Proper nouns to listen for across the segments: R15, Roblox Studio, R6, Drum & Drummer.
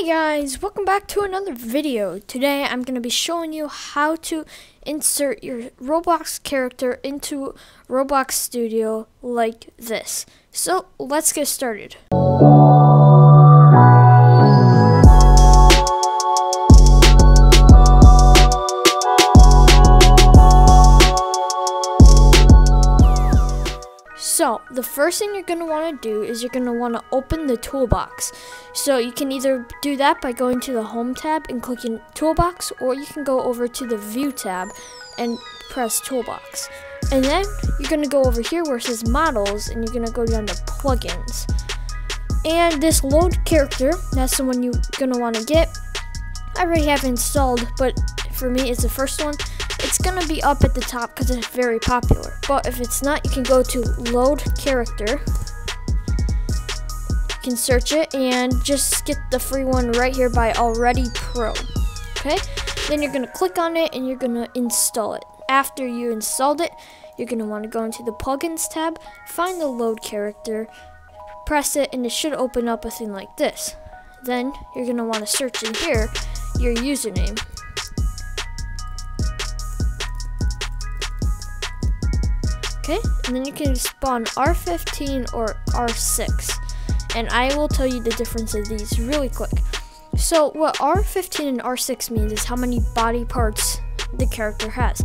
Hey guys, welcome back to another video. Today I'm going to be showing you how to insert your Roblox character into Roblox Studio like this. So let's get started. So the first thing you're going to want to do is you're going to want to open the toolbox. So you can either do that by going to the home tab and clicking toolbox, or you can go over to the view tab and press toolbox. And then you're going to go over here where it says models and you're going to go down to plugins. And this load character, that's the one you're going to want to get. I already have it installed, but for me it's the first one. It's going to be up at the top because it's very popular. But if it's not, you can go to load character. You can search it and just get the free one right here by Already Pro. Okay? Then you're going to click on it and you're going to install it. After you installed it, you're going to want to go into the plugins tab, find the load character, press it, and it should open up a thing like this. Then you're going to want to search in here your username. Okay, and then you can spawn R15 or R6. And I will tell you the difference of these really quick. So what R15 and R6 means is how many body parts the character has.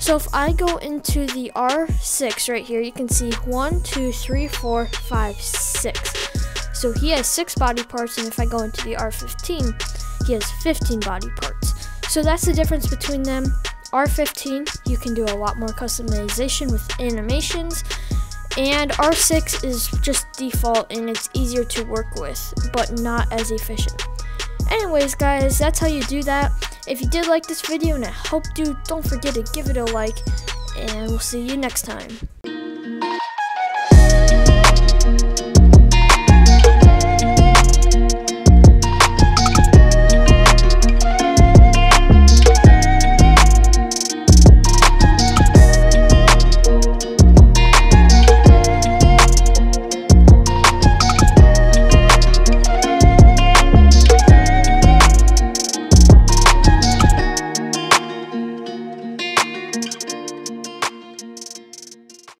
So if I go into the R6 right here, you can see 1, 2, 3, 4, 5, 6. So he has 6 body parts, and if I go into the R15, he has 15 body parts. So that's the difference between them. R15, you can do a lot more customization with animations, and R6 is just default and it's easier to work with, but not as efficient. Anyways guys, that's how you do that. If you did like this video, and I hope you do, don't forget to give it a like, and we'll see you next time.